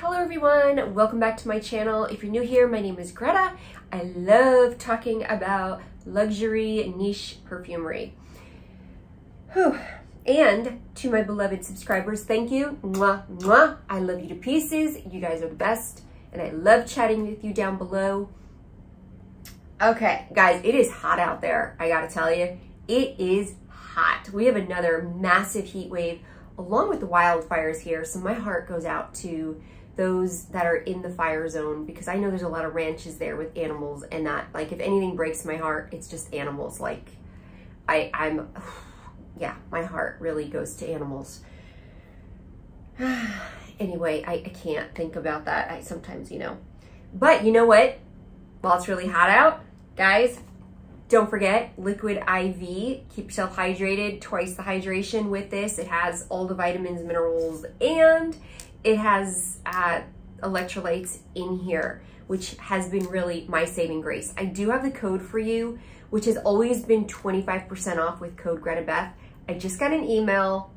Hello everyone, welcome back to my channel. If you're new here, my name is Greta. I love talking about luxury niche perfumery. Whew. And to my beloved subscribers, thank you. Mwah, mwah. I love you to pieces. You guys are the best. And I love chatting with you down below. Okay, guys, it is hot out there. I gotta tell you, it is hot. We have another massive heat wave along with the wildfires here. So my heart goes out to those that are in the fire zone, because I know there's a lot of ranches there with animals, and that, like, if anything breaks my heart, it's just animals. Like I'm, yeah, my heart really goes to animals. Anyway, I can't think about that. I sometimes, you know, but you know what? While it's really hot out, guys, don't forget Liquid IV. Keep yourself hydrated. Twice the hydration with this. It has all the vitamins, minerals, and it has electrolytes in here, which has been really my saving grace. I do have the code for you, which has always been 25% off with code Greta Beth. I just got an email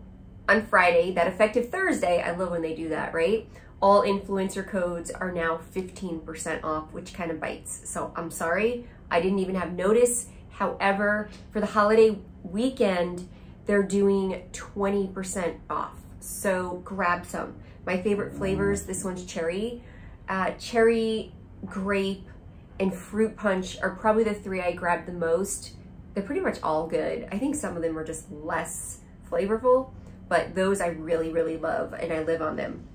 on Friday that effective Thursday, I love when they do that, right? All influencer codes are now 15% off, which kind of bites. So I'm sorry, I didn't even have notice. However, for the holiday weekend, they're doing 20% off. So grab some. My favorite flavors, this one's cherry. Cherry, grape, and fruit punch are probably the three I grabbed the most. They're pretty much all good. I think some of them are just less flavorful, but those I really, really love, and I live on them.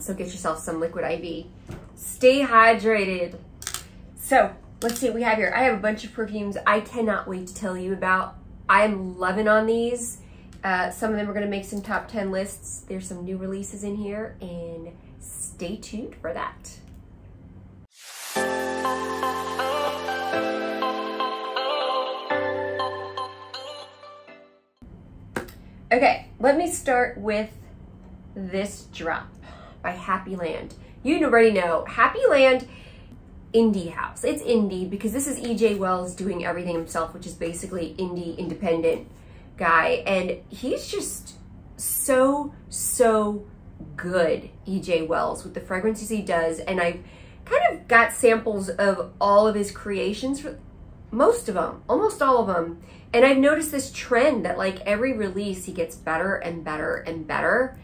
So get yourself some Liquid IV. Stay hydrated. So let's see what we have here. I have a bunch of perfumes I cannot wait to tell you about. I'm loving on these. Some of them are going to make some top 10 lists. There's some new releases in here, and stay tuned for that. Okay, let me start with this drop by Happy Land. You already know Happy Land indie house. It's indie because this is EJ Wells doing everything himself, which is basically indie independent guy, and he's just so good, EJ Wells, with the fragrances he does. And I've kind of got samples of all of his creations, for most of them, almost all of them, and I've noticed this trend that, like, every release he gets better and better and better,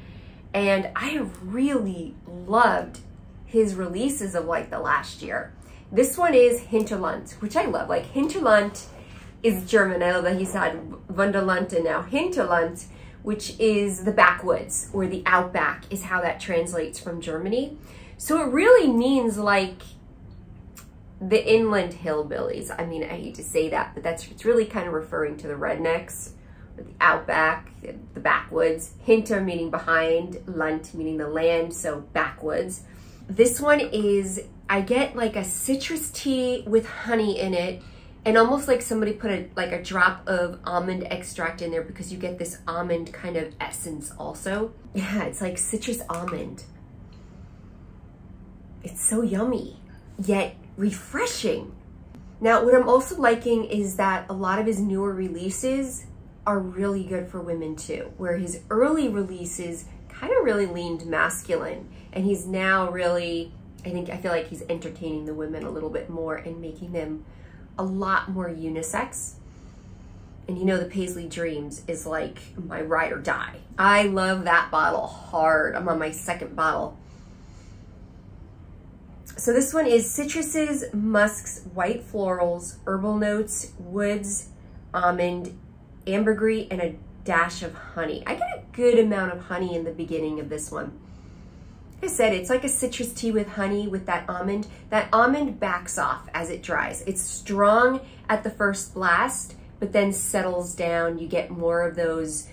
and I have really loved his releases of, like, the last year. This one is Hinterland, which I love. Like, Hinterland is German. I love that he's had Wunderland and now Hinterland, which is the backwoods or the outback, is how that translates from Germany. So it really means, like, the inland hillbillies. I mean, I hate to say that, but that's, it's really kind of referring to the rednecks, or the outback, the backwoods. Hinter meaning behind, land meaning the land, so backwoods. This one is, I get like a citrus tea with honey in it, and almost like somebody put a drop of almond extract in there, because you get this almond kind of essence also. Yeah, it's like citrus almond. It's so yummy, yet refreshing. Now, what I'm also liking is that a lot of his newer releases are really good for women too, where his early releases kind of really leaned masculine, and he's now really, I feel like he's entertaining the women a little bit more and making them a lot more unisex. And you know, the Paisley Dreams is like my ride or die. I love that bottle hard. I'm on my second bottle. So this one is citruses, musks, white florals, herbal notes, woods, almond, ambergris, and a dash of honey. I get a good amount of honey in the beginning of this one. I said, it's like a citrus tea with honey with that almond. That almond backs off as it dries. It's strong at the first blast, but then settles down. You get more of those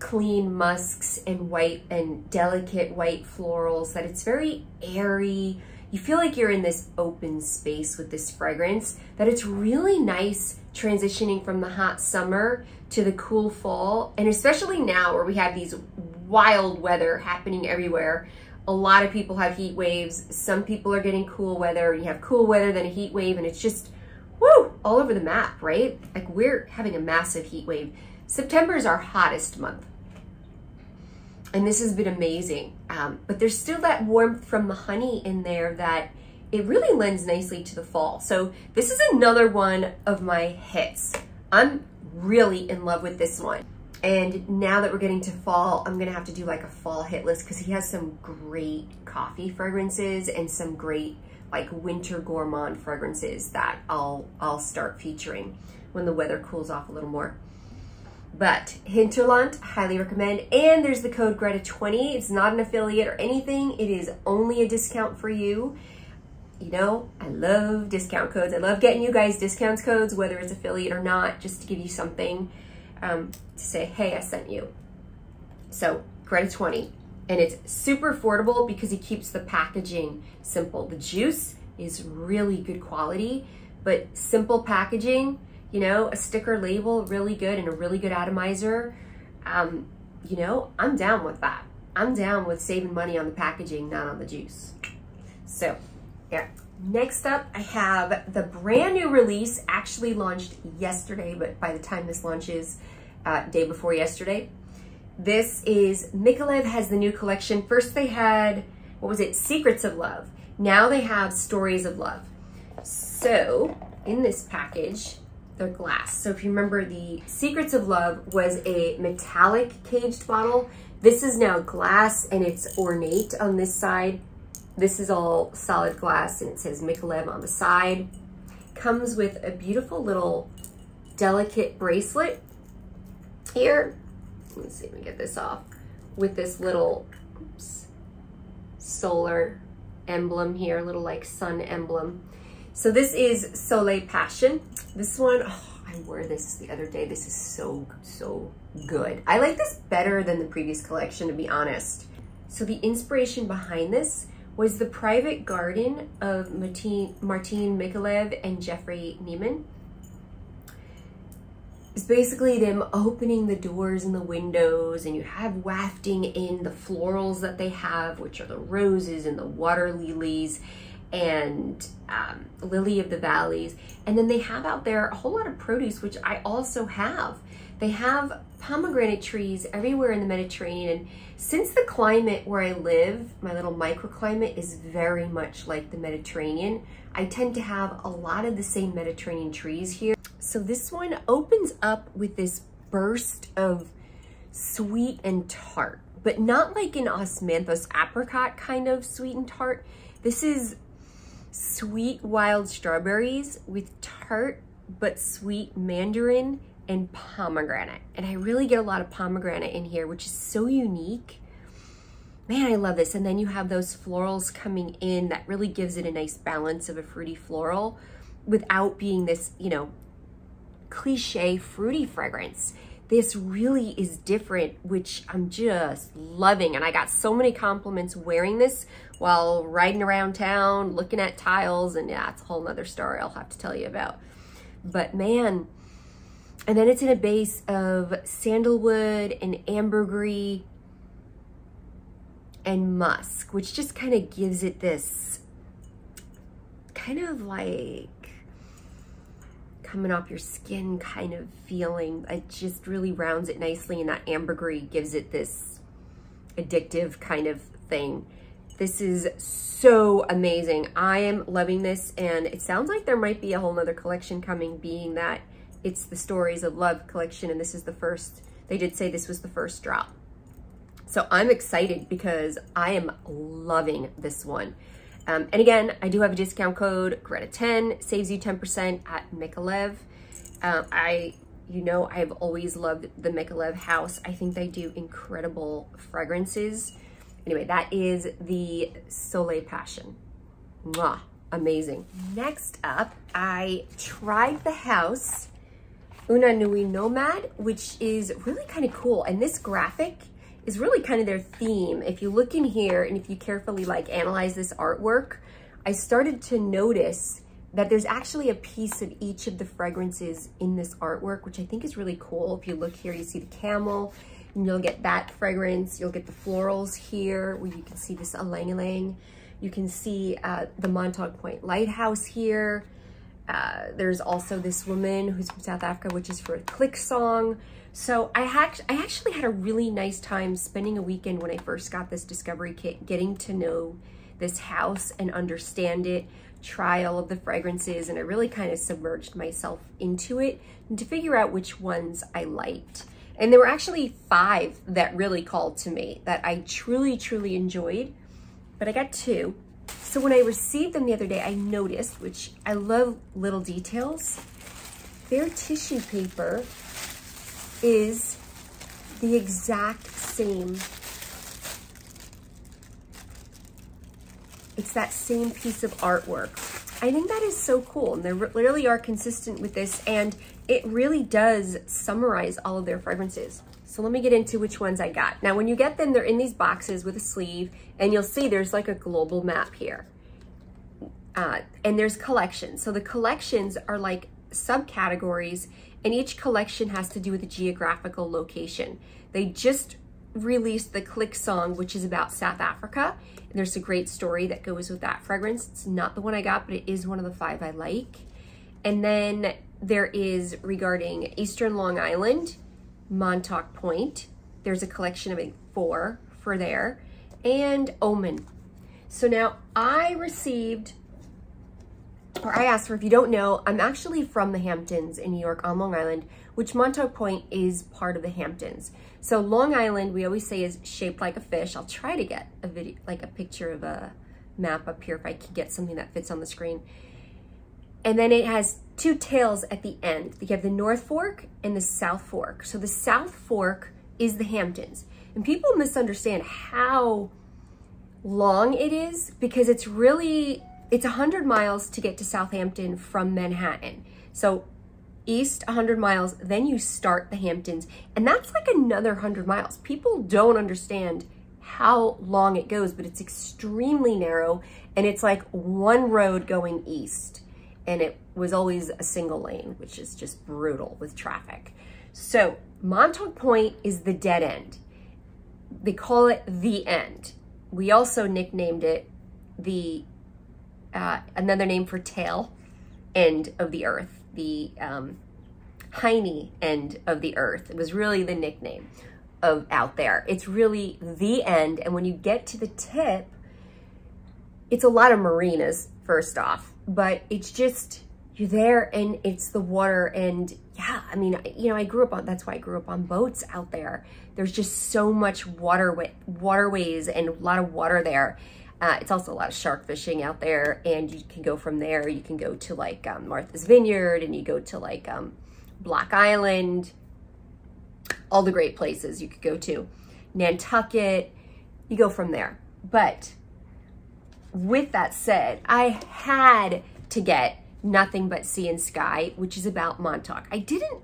clean musks and white and delicate white florals, that it's very airy. You feel like you're in this open space with this fragrance, that it's really nice transitioning from the hot summer to the cool fall. And especially now where we have these wild weather happening everywhere. A lot of people have heat waves. Some people are getting cool weather. You have cool weather, then a heat wave, and it's just, woo, all over the map, right? Like, we're having a massive heat wave. September is our hottest month. And this has been amazing. But there's still that warmth from the honey in there that it really lends nicely to the fall. So this is another one of my hits. I'm really in love with this one. And now that we're getting to fall, I'm gonna have to do like a fall hit list because he has some great coffee fragrances and some great like winter gourmand fragrances that I'll start featuring when the weather cools off a little more. But Hinterland, highly recommend. And there's the code Greta20. It's not an affiliate or anything. It is only a discount for you. You know, I love discount codes. I love getting you guys discount codes, whether it's affiliate or not, just to give you something to say, hey, I sent you. So Greta20, and it's super affordable because he keeps the packaging simple. The juice is really good quality, but simple packaging, you know, a sticker label, really good, and a really good atomizer. You know, I'm down with that. I'm down with saving money on the packaging, not on the juice. So yeah. Next up, I have the brand new release, actually launched yesterday, but by the time this launches, day before yesterday. This is, Micallef has the new collection. First they had, what was it? Secrets of Love. Now they have Stories of Love. So in this package, they're glass. So if you remember, the Secrets of Love was a metallic caged bottle. This is now glass and it's ornate on this side. This is all solid glass and it says Micallef on the side. Comes with a beautiful little delicate bracelet here. Let's see if we get this off. With this little solar emblem here, little like sun emblem. So this is Soleil Passion. This one, oh, I wore this the other day. This is so, so good. I like this better than the previous collection, to be honest. So the inspiration behind this was the private garden of Martin, Micallef, and Jeffrey Neiman. It's basically them opening the doors and the windows, and you have wafting in the florals that they have, which are the roses and the water lilies, and lily of the valleys. And then they have out there a whole lot of produce, which I also have. They have pomegranate trees everywhere in the Mediterranean. And since the climate where I live, my little microclimate, is very much like the Mediterranean, I tend to have a lot of the same Mediterranean trees here. So this one opens up with this burst of sweet and tart, but not like an osmanthus apricot kind of sweet and tart. This is sweet wild strawberries with tart but sweet mandarin and pomegranate. And I really get a lot of pomegranate in here, which is so unique. Man, I love this. And then you have those florals coming in that really gives it a nice balance of a fruity floral without being this, you know, cliche fruity fragrance. This really is different, which I'm just loving. And I got so many compliments wearing this while riding around town, looking at tiles, and yeah, it's a whole nother story I'll have to tell you about. But man, and then it's in a base of sandalwood and ambergris and musk, which just kind of gives it this kind of like coming off your skin kind of feeling. It just really rounds it nicely, and that ambergris gives it this addictive kind of thing. This is so amazing. I am loving this, and it sounds like there might be a whole nother collection coming, being that it's the Stories of Love collection, and this is the first. They did say this was the first drop. So I'm excited because I am loving this one. And again, I do have a discount code, Greta10, saves you 10% at Micallef. You know, I've always loved the Micallef house. I think they do incredible fragrances. Anyway, that is the Soleil Passion. Mwah, amazing. Next up, I tried the house, Une Nuit Nomade, which is really kind of cool. And this graphic is really kind of their theme. If you look in here and if you carefully like analyze this artwork, I started to notice that there's actually a piece of each of the fragrances in this artwork, which I think is really cool. If you look here, you see the camel, and you'll get that fragrance. You'll get the florals here where you can see this ylang-ylang. You can see the Montauk Point lighthouse here. There's also this woman who's from South Africa, which is for a Click Song. So I actually had a really nice time spending a weekend when I first got this discovery kit, getting to know this house and understand it, try all of the fragrances, and I really kind of submerged myself into it and to figure out which ones I liked. And there were actually 5 that really called to me that I truly, truly enjoyed, but I got 2. So when I received them the other day, I noticed, which I love little details, their tissue paper is the exact same. It's that same piece of artwork. I think that is so cool. And they literally are consistent with this, and it really does summarize all of their fragrances. So let me get into which ones I got. Now, when you get them, they're in these boxes with a sleeve, and you'll see there's like a global map here. And there's collections. So the collections are like subcategories, and each collection has to do with a geographical location. They just released the Click Song, which is about South Africa. And there's a great story that goes with that fragrance. It's not the one I got, but it is one of the 5 I like. And then there is regarding Eastern Long Island, Montauk Point. There's a collection of, I think, 4 for there, and Omen. So now I received, or I asked for, if you don't know, I'm actually from the Hamptons in New York on Long Island, which Montauk Point is part of the Hamptons. So Long Island, we always say, is shaped like a fish. I'll try to get a video, like a picture of a map up here if I can get something that fits on the screen. And then it has 2 tails at the end. You have the North Fork and the South Fork. So the South Fork is the Hamptons. And people misunderstand how long it is, because it's really, it's 100 miles to get to Southampton from Manhattan. So east 100 miles, then you start the Hamptons, and that's like another 100 miles. People don't understand how long it goes, but it's extremely narrow, and it's like one road going east. And it was always a single lane, which is just brutal with traffic. So Montauk Point is the dead end. They call it the end. We also nicknamed it the another name for tail end of the earth, the hiney end of the earth. It was really the nickname of out there. It's really the end. And when you get to the tip, it's a lot of marinas, first off, but it's just, you're there and it's the water. And yeah, I mean, you know, I grew up on, that's why I grew up on boats out there. There's just so much waterways and a lot of water there. It's also a lot of shark fishing out there, and you can go from there. You can go to like Martha's Vineyard, and you go to like Block Island, all the great places you could go to. Nantucket, you go from there. But with that said, I had to get Nothing But Sea and Sky, which is about Montauk. I didn't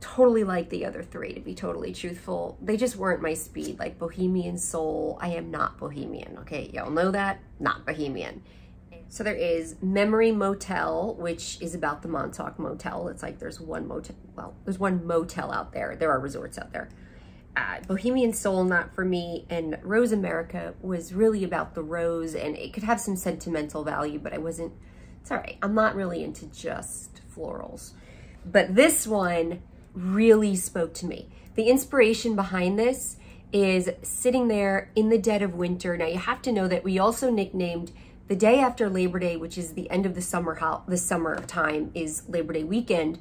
totally like the other 3, to be totally truthful. They just weren't my speed. Like Bohemian Soul, I am not Bohemian, okay? Y'all know that, not Bohemian. So there is Memory Motel, which is about the Montauk Motel. It's like there's one motel, well, there's one motel out there. There are resorts out there. Bohemian Soul, not for me. And Rose America was really about the rose, and it could have some sentimental value, but I wasn't, it's all right. I'm not really into just florals. But this one really spoke to me. The inspiration behind this is sitting there in the dead of winter. Now you have to know that we also nicknamed the day after Labor Day, which is the end of the summer, the summertime is Labor Day weekend.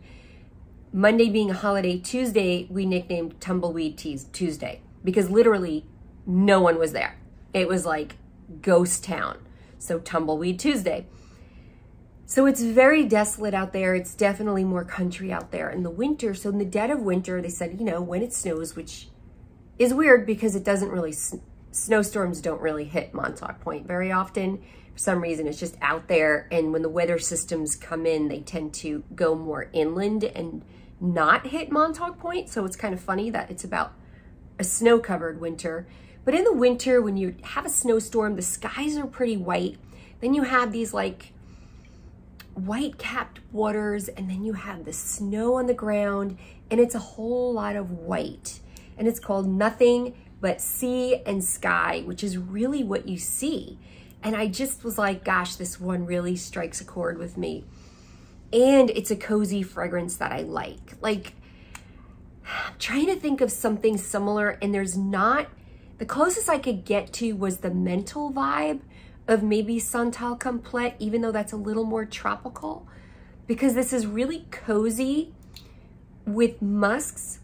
Monday being a holiday, Tuesday, we nicknamed Tumbleweed Tuesday, because literally no one was there. It was like ghost town. So Tumbleweed Tuesday. So it's very desolate out there. It's definitely more country out there in the winter. So in the dead of winter, they said, you know, when it snows, which is weird because it doesn't really, snowstorms don't really hit Montauk Point very often. For some reason, it's just out there. And when the weather systems come in, they tend to go more inland and not hit Montauk Point. So it's kind of funny that it's about a snow-covered winter. But in the winter, when you have a snowstorm, the skies are pretty white. Then you have these like white-capped waters, and then you have the snow on the ground, and it's a whole lot of white. And it's called Nothing But Sea and Sky, which is really what you see. And I just was like, gosh, this one really strikes a chord with me. And it's a cozy fragrance that I like. Like, I'm trying to think of something similar, and there's not. The closest I could get to was the mental vibe of maybe Santal Complet, even though that's a little more tropical, because this is really cozy with musks.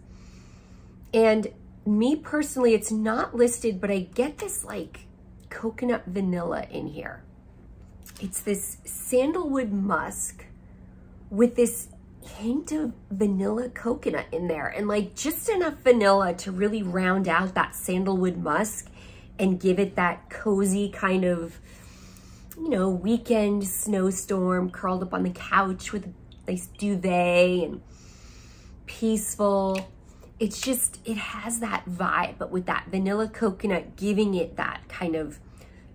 And me personally, it's not listed, but I get this like coconut vanilla in here. It's this sandalwood musk with this hint of vanilla coconut in there, and like just enough vanilla to really round out that sandalwood musk and give it that cozy kind of, you know, weekend snowstorm, curled up on the couch with a nice duvet and peaceful. It's just, it has that vibe, but with that vanilla coconut giving it that kind of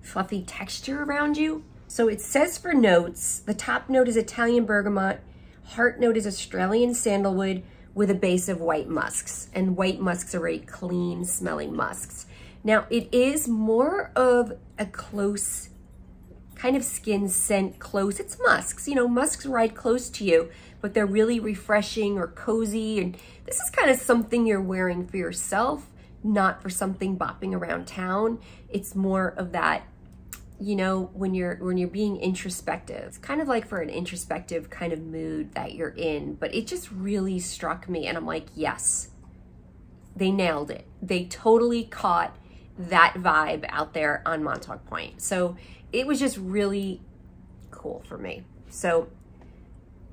fluffy texture around you. So it says for notes, the top note is Italian bergamot, heart note is Australian sandalwood with a base of white musks, and white musks are very clean smelling musks. Now it is more of a close kind of skin scent, close, it's musks, you know, musks ride close to you, but they're really refreshing or cozy. And this is kind of something you're wearing for yourself, not for something bopping around town. It's more of that, you know, when you're being introspective. It's kind of like for an introspective kind of mood that you're in, but it just really struck me. And I'm like, yes, they nailed it. They totally caught that vibe out there on Montauk Point. So it was just really cool for me. So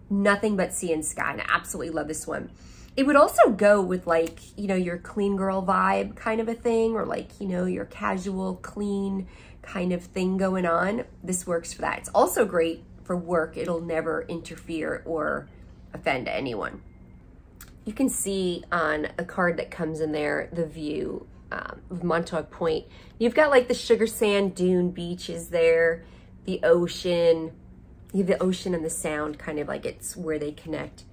Nothing But Sea and Sky, and I absolutely love this one. It would also go with like, you know, your clean girl vibe kind of a thing, or like, you know, your casual clean kind of thing going on. This works for that. It's also great for work. It'll never interfere or offend anyone. You can see on a card that comes in there, the view of Montauk Point. You've got like the sugar sand dune beaches there, the ocean. You have the ocean and the sound kind of like it's where they connect.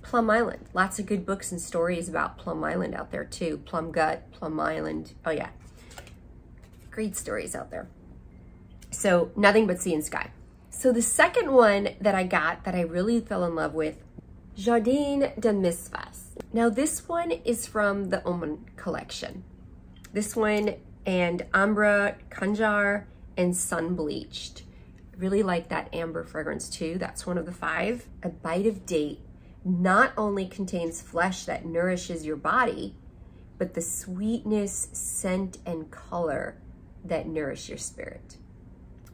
Plum Island, lots of good books and stories about Plum Island out there too. Plum Gut, Plum Island, oh yeah. Great stories out there. So Nothing But Sea and Sky. So the second one that I got that I really fell in love with, Jardin Di Misfah. Now this one is from the Oman collection. This one and Ambra Kanjar and Sun Bleached. Really like that amber fragrance too. That's one of the five. A bite of date. Not only contains flesh that nourishes your body, but the sweetness, scent, and color that nourish your spirit.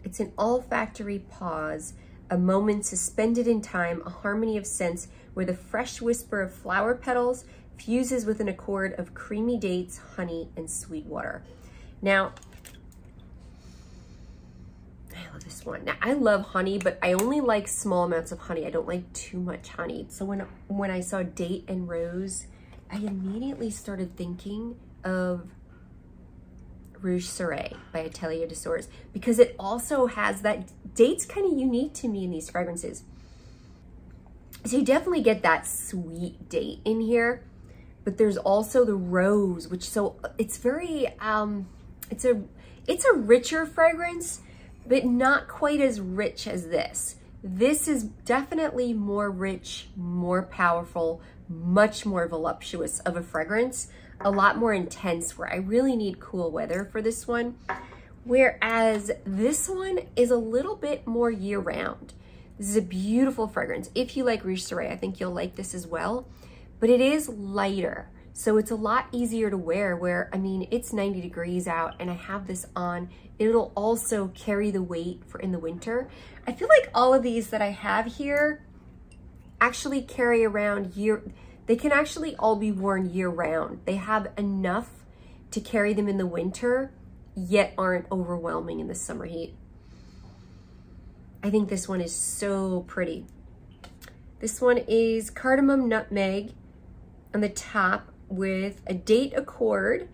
It's an olfactory pause, a moment suspended in time, a harmony of scents where the fresh whisper of flower petals fuses with an accord of creamy dates, honey, and sweet water. Now, I love this one. Now, I love honey, but I only like small amounts of honey. I don't like too much honey. So when I saw date and rose, I immediately started thinking of Rouge Soleil by Atelier des Sources, because it also has that, date's kind of unique to me in these fragrances. So you definitely get that sweet date in here, but there's also the rose, which so it's very, it's a richer fragrance, but not quite as rich as this. This is definitely more rich, more powerful, much more voluptuous of a fragrance, a lot more intense, where I really need cool weather for this one. Whereas this one is a little bit more year round. This is a beautiful fragrance. If you like Rouge Soleil, I think you'll like this as well, but it is lighter. So it's a lot easier to wear, where, I mean, it's 90 degrees out and I have this on. It'll also carry the weight for in the winter. I feel like all of these that I have here actually carry around year. They can actually all be worn year round. They have enough to carry them in the winter, yet aren't overwhelming in the summer heat. I think this one is so pretty. This one is cardamom nutmeg on the top, with a date accord,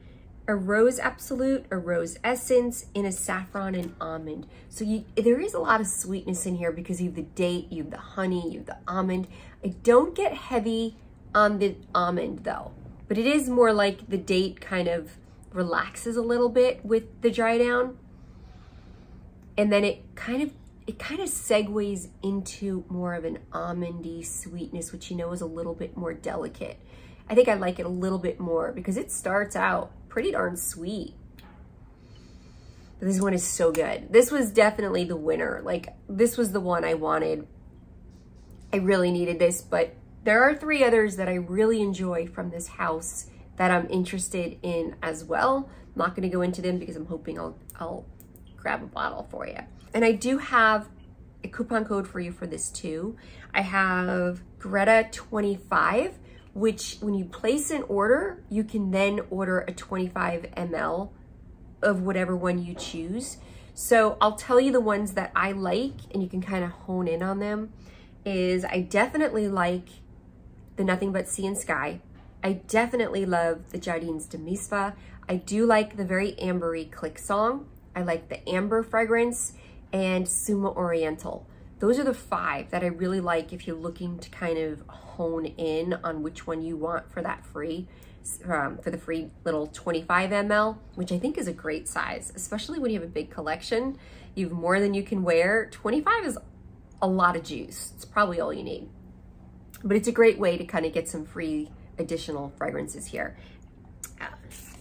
a rose absolute, a rose essence, and a saffron and almond. So there is a lot of sweetness in here, because you have the date, you have the honey, you have the almond. I don't get heavy on the almond though, but it is more like the date kind of relaxes a little bit with the dry down. And then it kind of segues into more of an almondy sweetness, which, you know, is a little bit more delicate. I think I like it a little bit more because it starts out pretty darn sweet. But this one is so good. This was definitely the winner. Like, this was the one I wanted. I really needed this, but there are three others that I really enjoy from this house that I'm interested in as well. I'm not gonna go into them because I'm hoping I'll grab a bottle for you. And I do have a coupon code for you for this too. I have Greta 25, which when you place an order, you can then order a 25 ml of whatever one you choose. So I'll tell you the ones that I like and you can kind of hone in on them. Is I definitely like the Nothing But Sea and Sky. I definitely love the Jardin Di Misfah. I do like the very ambery Click Song. I like the Amber fragrance and Summa Oriental. Those are the five that I really like if you're looking to kind of hone in on which one you want for that free, for the free little 25 ml, which I think is a great size, especially when you have a big collection. You have more than you can wear. 25 is a lot of juice. It's probably all you need. But it's a great way to kind of get some free additional fragrances here.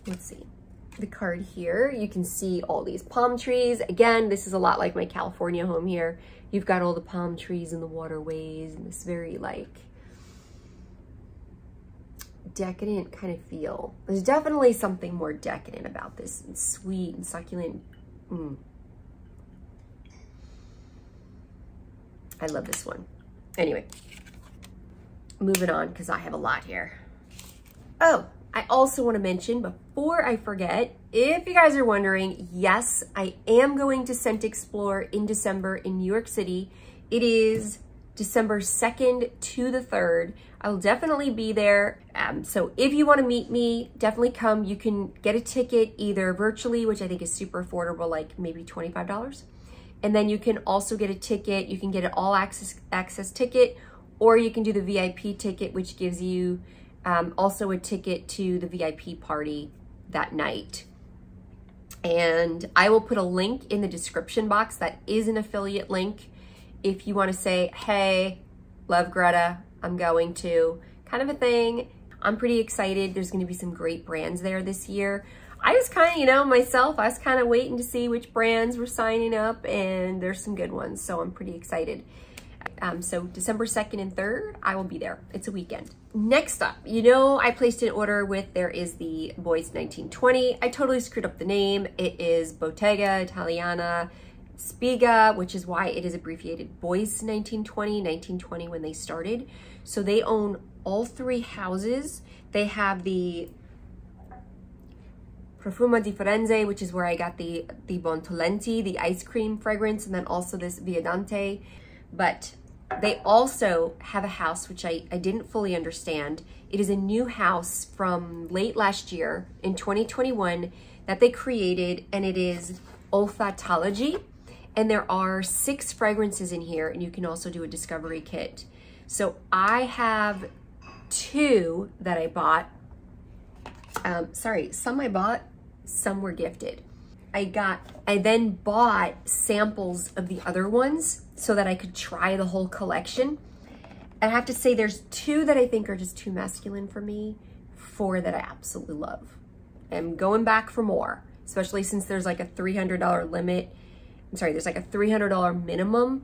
Let's see. The card here, you can see all these palm trees. Again, this is a lot like my California home here. You've got all the palm trees and the waterways and this very like decadent kind of feel. There's definitely something more decadent about this, and sweet and succulent. I love this one. Anyway, moving on because I have a lot here. Oh, I also want to mention before I forget, if you guys are wondering, yes, I am going to Scent Explore in December in New York City. It is December 2nd to the 3rd. I'll definitely be there. So if you want to meet me, definitely come. You can get a ticket either virtually, which I think is super affordable, like maybe $25. And then you can also get a ticket. You can get an all-access ticket, or you can do the VIP ticket, which gives you also a ticket to the VIP party that night. And I will put a link in the description box that is an affiliate link. If you want to say, hey, love Greta, I'm going to, kind of a thing. I'm pretty excited. There's going to be some great brands there this year. I just kind of, you know, myself, I was kind of waiting to see which brands were signing up, and there's some good ones, so I'm pretty excited. So December 2nd and 3rd, I will be there. It's a weekend. Next up, you know, I placed an order with, there is the Boys 1920. I totally screwed up the name. It is Bottega Italiana Spiga, which is why it is abbreviated Boys 1920 when they started. So they own all three houses. They have the Profumo di Firenze, which is where I got the Bontolenti, the ice cream fragrance, and then also this Viandante. But they also have a house, which I didn't fully understand. It is a new house from late last year in 2021 that they created, and it is Olfattology. And there are 6 fragrances in here, and you can also do a discovery kit. So I have 2 that I bought. Sorry, some I bought, some were gifted. I then bought samples of the other ones so that I could try the whole collection. I have to say there's 2 that I think are just too masculine for me, 4 that I absolutely love. I'm going back for more, especially since there's like a $300 limit. I'm sorry, there's like a $300 minimum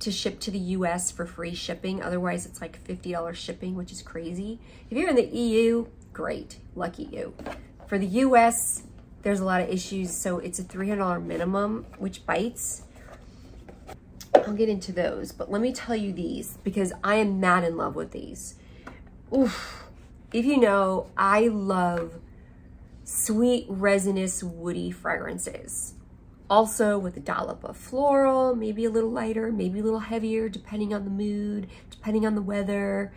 to ship to the US for free shipping. Otherwise it's like $50 shipping, which is crazy. If you're in the EU, great, lucky you. For the US, there's a lot of issues, so it's a $300 minimum, which bites. I'll get into those, but let me tell you these because I am mad in love with these. Oof. If you know, I love sweet, resinous, woody fragrances. Also with a dollop of floral, maybe a little lighter, maybe a little heavier, depending on the mood, depending on the weather.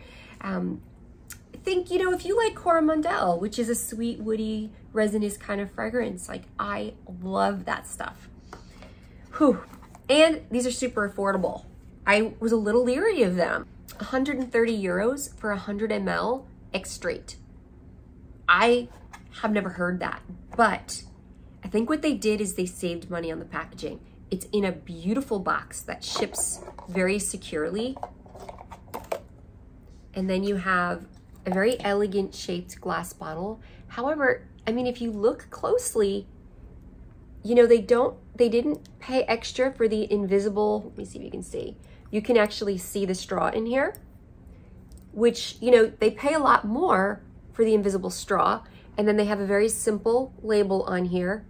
Think, you know, if you like Coromandel, which is a sweet, woody, resinous kind of fragrance, like I love that stuff. Whew. And these are super affordable. I was a little leery of them. 130 euros for 100 ml extrait. I have never heard that, but I think what they did is they saved money on the packaging. It's in a beautiful box that ships very securely. And then you have a very elegant shaped glass bottle. However, I mean, if you look closely, you know, they didn't pay extra for the invisible, let me see if you can see. You can actually see the straw in here, which, you know, they pay a lot more for the invisible straw. And then they have a very simple label on here,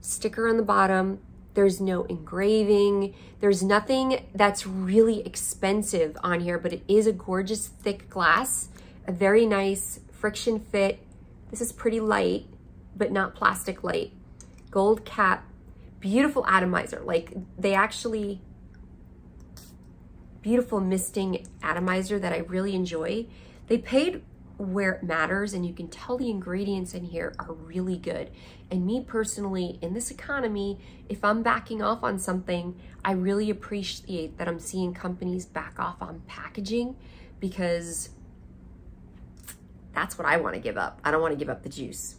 sticker on the bottom. There's no engraving. There's nothing that's really expensive on here, but it is a gorgeous thick glass, a very nice friction fit. This is pretty light, but not plastic light. Gold cap, beautiful atomizer. Like they actually, beautiful misting atomizer that I really enjoy. They paid where it matters, and you can tell the ingredients in here are really good. And me personally, in this economy, if I'm backing off on something, I really appreciate that I'm seeing companies back off on packaging, because that's what I want to give up. I don't want to give up the juice.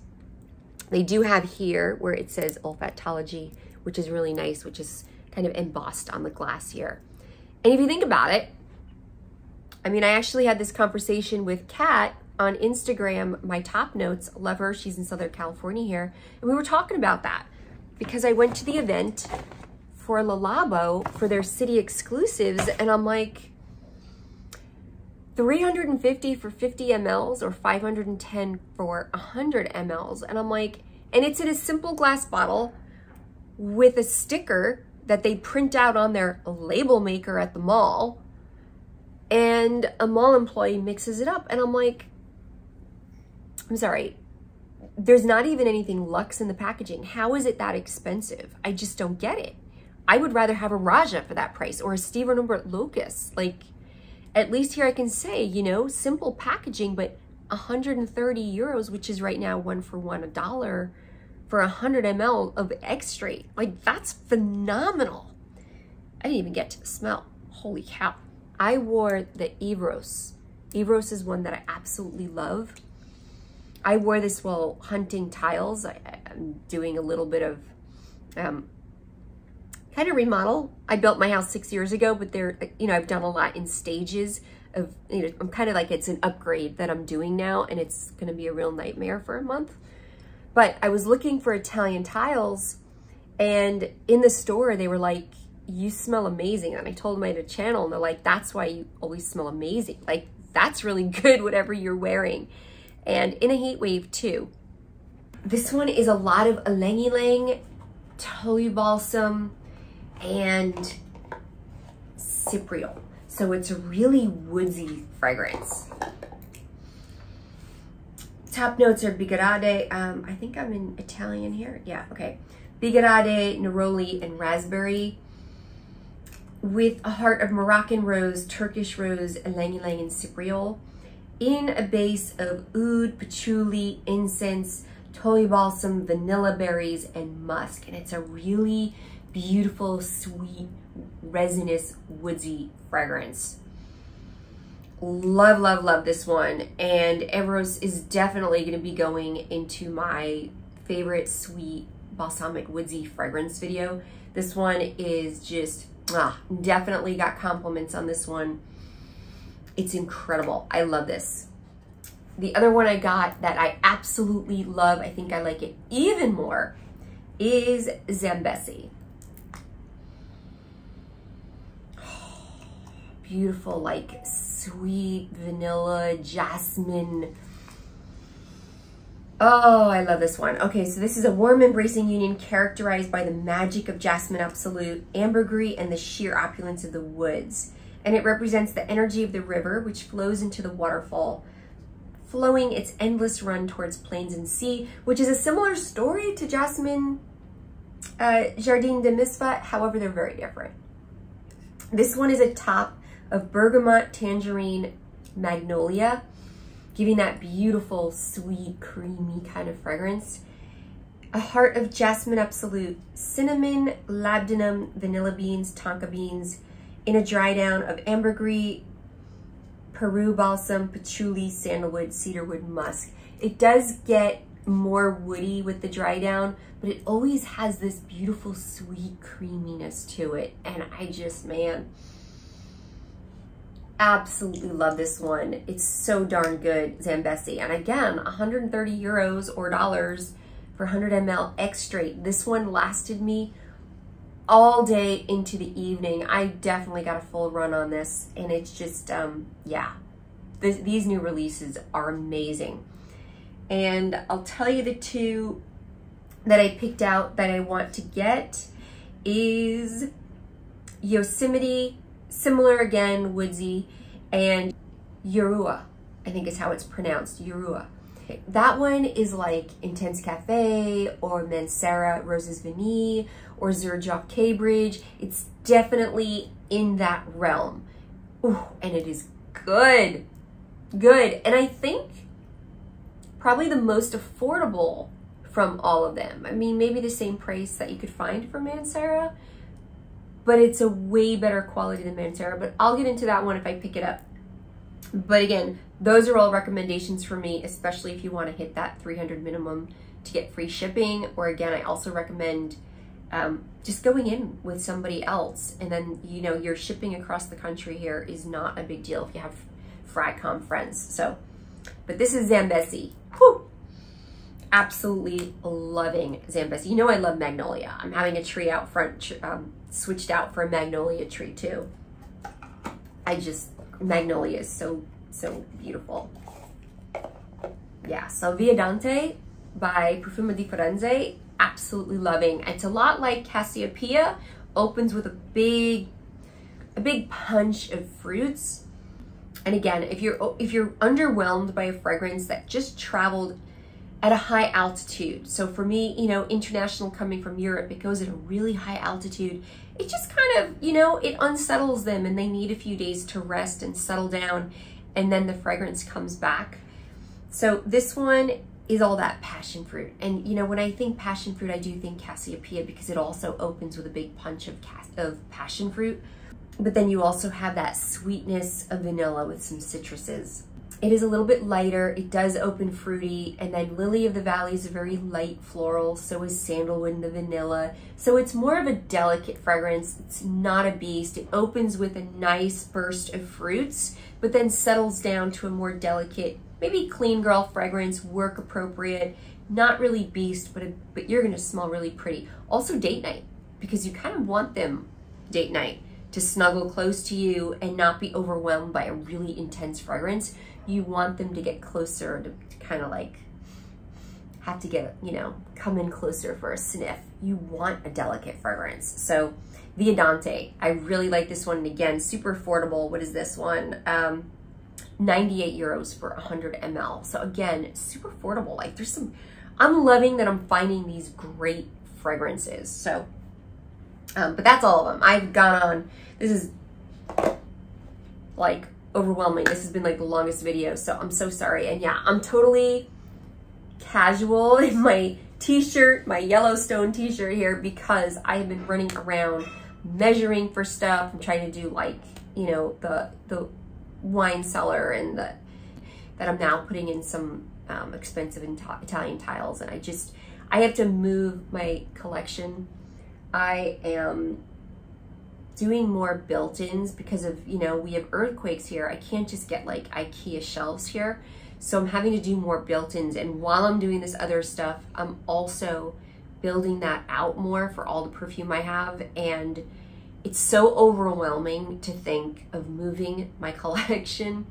They do have here where it says Olfattology, which is really nice, which is kind of embossed on the glass here. And if you think about it, I mean, I actually had this conversation with Kat on Instagram, my top notes, love her, she's in Southern California here. And we were talking about that because I went to the event for Lalabo for their city exclusives. And I'm like, 350 for 50 mLs or 510 for 100 mLs. And I'm like, and it's in a simple glass bottle with a sticker that they print out on their label maker at the mall. And a mall employee mixes it up. And I'm like, I'm sorry, there's not even anything luxe in the packaging. How is it that expensive? I just don't get it. I would rather have a Raja for that price or a Stephen Humbert Locust. Like, at least here I can say, you know, simple packaging, but 130 euros, which is right now $1 for $1, for 100 ml of X-Straight. Like, that's phenomenal. I didn't even get to the smell. Holy cow. I wore the Evros. Evros is one that I absolutely love. I wore this while hunting tiles. I'm doing a little bit of kind of remodel. I built my house 6 years ago, but there, you know, I've done a lot in stages of, you know, I'm kind of like, it's an upgrade that I'm doing now, and it's going to be a real nightmare for a month. But I was looking for Italian tiles, and in the store, they were like, you smell amazing. And I told them I had a channel, and they're like, that's why you always smell amazing. Like, that's really good, whatever you're wearing. And in a heat wave too. This one is a lot of ylang ylang, Tolu balsam, and Cypriol. So it's a really woodsy fragrance. Top notes are Bigarade. I think I'm in Italian here. Yeah, okay. Bigarade, Neroli, and raspberry, with a heart of Moroccan rose, Turkish rose, ylang ylang, and Cypriol, in a base of oud, patchouli, incense, Tolu balsam, vanilla berries, and musk. And it's a really beautiful, sweet, resinous, woodsy fragrance. Love, love, love this one. And Evros is definitely going to be going into my favorite sweet balsamic woodsy fragrance video. This one is just, definitely got compliments on this one. It's incredible. I love this. The other one I got that I absolutely love, I think I like it even more, is Zambesi. Beautiful, like sweet vanilla, jasmine. Oh, I love this one. Okay, so this is a warm, embracing union characterized by the magic of jasmine absolute, ambergris, and the sheer opulence of the woods. And it represents the energy of the river, which flows into the waterfall, flowing its endless run towards plains and sea, which is a similar story to jasmine Jardin Di Misfah. However, they're very different. This one is a top of bergamot, tangerine, magnolia, giving that beautiful, sweet, creamy kind of fragrance. A heart of jasmine absolute, cinnamon, labdanum, vanilla beans, tonka beans, in a dry down of ambergris, Peru balsam, patchouli, sandalwood, cedarwood, musk. It does get more woody with the dry down, but it always has this beautiful, sweet creaminess to it. And I just, man, absolutely love this one. It's so darn good, Zambesi. And again, 130 euros or dollars for 100 ml extrait. This one lasted me all day into the evening. I definitely got a full run on this, and it's just, yeah. These new releases are amazing. And I'll tell you the two that I picked out that I want to get is Yosemite, similar again, woodsy, and Yerua, I think is how it's pronounced, Yerua. That one is like Intense Cafe or Mancera Roses Vanille or Zerjok Cambridge. It's definitely in that realm. Ooh, and it is good, good. And I think probably the most affordable from all of them. I mean, maybe the same price that you could find for Mancera, but it's a way better quality than Mancera, but I'll get into that one if I pick it up. But again, those are all recommendations for me, especially if you want to hit that 300 minimum to get free shipping. Or again, I also recommend just going in with somebody else. And then, you know, your shipping across the country here is not a big deal if you have Fricom friends. So, but this is Zambesi. Whew. Absolutely loving Zambesi. You know, I love Magnolia. I'm having a tree out front switched out for a Magnolia tree too. I just, Magnolia is so beautiful. Yeah, so Viandante by Profumo di Firenze, absolutely loving. It's a lot like Cassiopeia, opens with a big punch of fruits. And again, if you're underwhelmed by a fragrance that just traveled at a high altitude. So for me, you know, international coming from Europe, it goes at a really high altitude. It just kind of, you know, it unsettles them and they need a few days to rest and settle down, and then the fragrance comes back. So this one is all that passion fruit. And you know, when I think passion fruit, I do think Cassiopeia because it also opens with a big punch of passion fruit. But then you also have that sweetness of vanilla with some citruses. It is a little bit lighter, it does open fruity, and then Lily of the Valley is a very light floral, so is Sandalwood and the vanilla. So it's more of a delicate fragrance, it's not a beast. It opens with a nice burst of fruits, but then settles down to a more delicate, maybe clean girl fragrance, work appropriate, not really beast, but you're gonna smell really pretty. Also date night, because you kind of want them date night to snuggle close to you and not be overwhelmed by a really intense fragrance. You want them to get closer, to kind of like have to get, you know, come in closer for a sniff. You want a delicate fragrance. So Viandante, I really like this one. And again, super affordable. What is this one? 98 euros for 100 ml. So again, super affordable. Like there's some, I'm loving that I'm finding these great fragrances. So, but that's all of them. I've gone on, this is like, overwhelming. This has been like the longest video, so I'm so sorry. And yeah, I'm totally casual in my t-shirt, my Yellowstone t-shirt here, because I have been running around measuring for stuff. I'm trying to do like, you know, the wine cellar and that I'm now putting in some expensive Italian tiles. And I have to move my collection. I am doing more built-ins because of, you know, we have earthquakes here. I can't just get like IKEA shelves here. So I'm having to do more built-ins. And while I'm doing this other stuff, I'm also building that out more for all the perfume I have. And it's so overwhelming to think of moving my collection,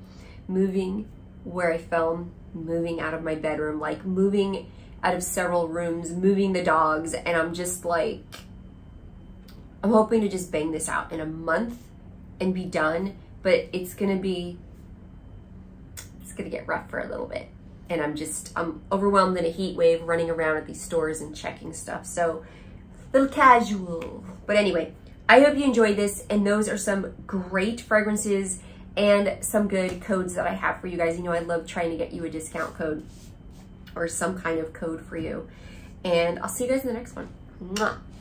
moving where I film, moving out of my bedroom, like moving out of several rooms, moving the dogs. And I'm just like, I'm hoping to just bang this out in a month and be done, but it's gonna get rough for a little bit. And I'm overwhelmed in a heat wave running around at these stores and checking stuff. So a little casual, but anyway, I hope you enjoyed this. And those are some great fragrances and some good codes that I have for you guys. You know, I love trying to get you a discount code or some kind of code for you. And I'll see you guys in the next one. Mwah.